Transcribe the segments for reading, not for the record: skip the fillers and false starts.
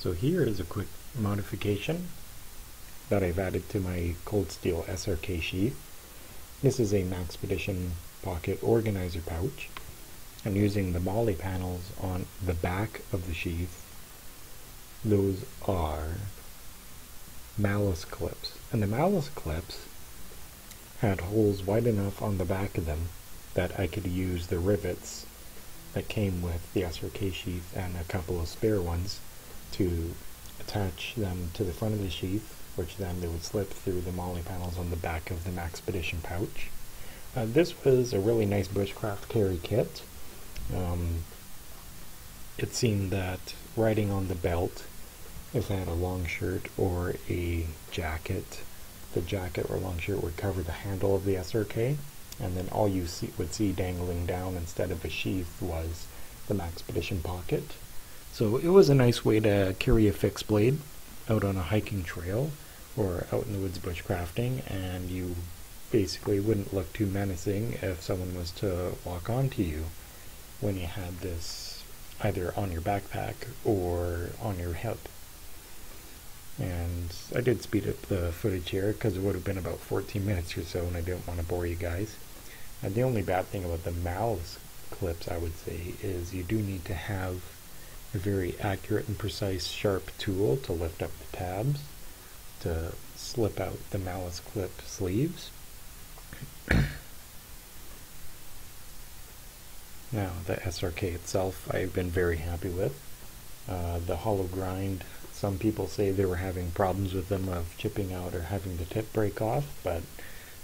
So here is a quick modification that I've added to my Cold Steel SRK sheath. This is a Maxpedition Pocket Organizer pouch. I'm using the MOLLE panels on the back of the sheath. Those are malice clips, and the malice clips had holes wide enough on the back of them that I could use the rivets that came with the SRK sheath and a couple of spare ones to attach them to the front of the sheath, which then they would slip through the MOLLE panels on the back of the Maxpedition pouch. This was a really nice bushcraft carry kit. It seemed that riding on the belt, if I had a long shirt or a jacket, the jacket or long shirt would cover the handle of the SRK, and then all you would see dangling down instead of a sheath was the Maxpedition pocket. So it was a nice way to carry a fixed blade out on a hiking trail or out in the woods bushcrafting, and you basically wouldn't look too menacing if someone was to walk onto you when you had this either on your backpack or on your hip. And I did speed up the footage here because it would have been about 14 minutes or so, and I didn't want to bore you guys. And the only bad thing about the malice clips, I would say, is you do need to have a very accurate and precise sharp tool to lift up the tabs to slip out the malice clip sleeves. Now the SRK itself I've been very happy with. The hollow grind, some people say they were having problems with them of chipping out or having the tip break off, but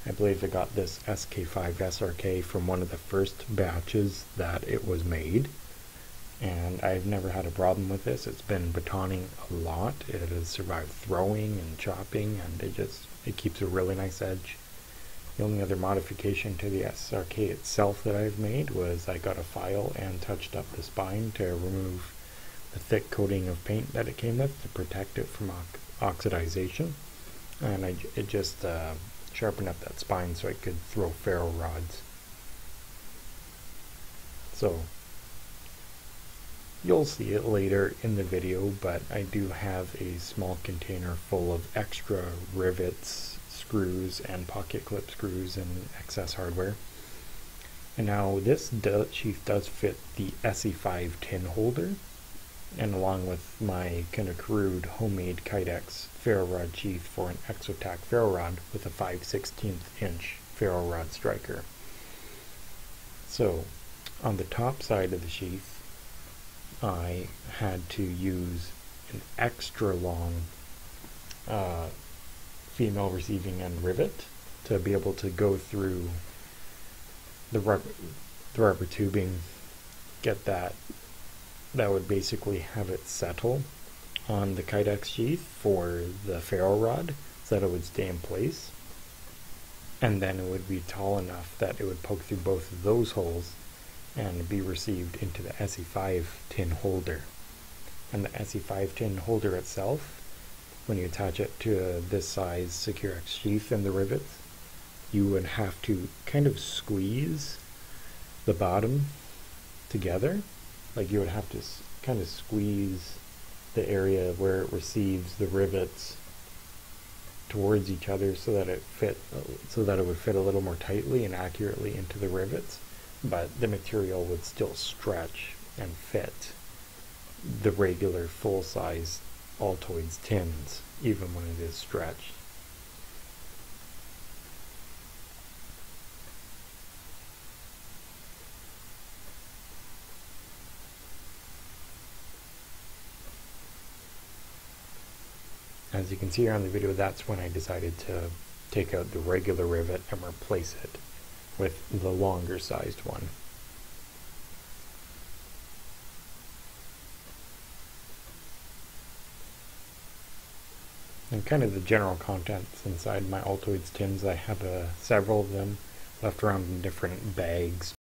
I believe I got this SK5 SRK from one of the first batches that it was made, and I've never had a problem with this. It's been batoning a lot. It has survived throwing and chopping, and it keeps a really nice edge. The only other modification to the SRK itself that I've made was I got a file and touched up the spine to remove the thick coating of paint that it came with to protect it from oxidization, and it just sharpened up that spine so I could throw ferro rods. So you'll see it later in the video, but I do have a small container full of extra rivets, screws, and pocket clip screws and excess hardware. And now this sheath does fit the Esee 5 tin holder, and along with my kind of crude homemade Kydex ferro rod sheath for an ExoTac ferro rod with a 5/16 inch ferro rod striker. So on the top side of the sheath, I had to use an extra long female receiving end rivet to be able to go through the rubber tubing, get that would basically have it settle on the Kydex sheath for the ferro rod so that it would stay in place, and then it would be tall enough that it would poke through both of those holes and be received into the Esee 5 tin holder. And the Esee 5 tin holder itself, when you attach it to this size SecureX sheath and the rivets, you would have to kind of squeeze the bottom together. Like you would have to kind of squeeze the area where it receives the rivets towards each other so that it would fit a little more tightly and accurately into the rivets, but the material would still stretch and fit the regular full-size Altoids tins, even when it is stretched. As you can see here on the video, that's when I decided to take out the regular rivet and replace it with the longer sized one. And kind of the general contents inside my Altoids tins, I have several of them left around in different bags.